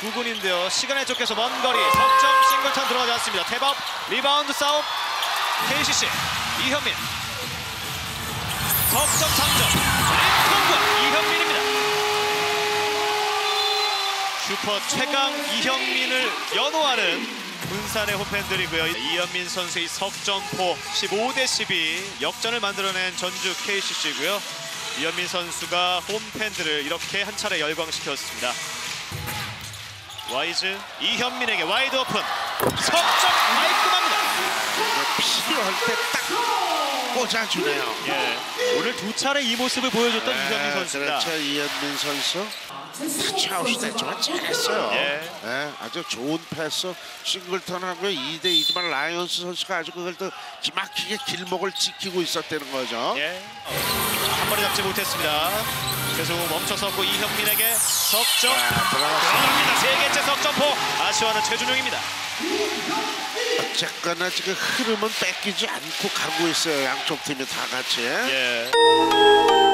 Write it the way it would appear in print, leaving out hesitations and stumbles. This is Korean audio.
구군인데요. 시간에 쫓겨서 먼 거리 석점 싱글턴 들어가지 않습니다. 탭업 리바운드 싸움 KCC 이현민 석점 3점 링통과 이현민입니다. 슈퍼 최강 이현민을 연호하는 군산의 홈팬들이고요. 이현민 선수의 석점포 15대 12 역전을 만들어낸 전주 KCC고요. 이현민 선수가 홈팬들을 이렇게 한 차례 열광시켰습니다. 와이즈 이현민에게 와이드 오픈 석점 깔끔합니다. 필요할 때 딱 꽂아주네요. 예. 오늘 두 차례 이 모습을 보여줬던 이현민 선수입니다. 그렇죠. 이현민 선수 터치아웃이 됐지만 잘했어요. 예. 예. 아주 좋은 패스 싱글턴하고 2대2지만 라이언스 선수가 아주 그걸 또 기막히게 길목을 지키고 있었다는 거죠. 예. 한 번에 잡지 못했습니다. 계속 멈춰섰고 이현민에게 석점 들어갑니다. 세 개째 석점포 아쉬워하는 최준용입니다. 어쨌거나 지금 흐름은 뺏기지 않고 가고 있어요. 양쪽 팀이 다 같이. 예.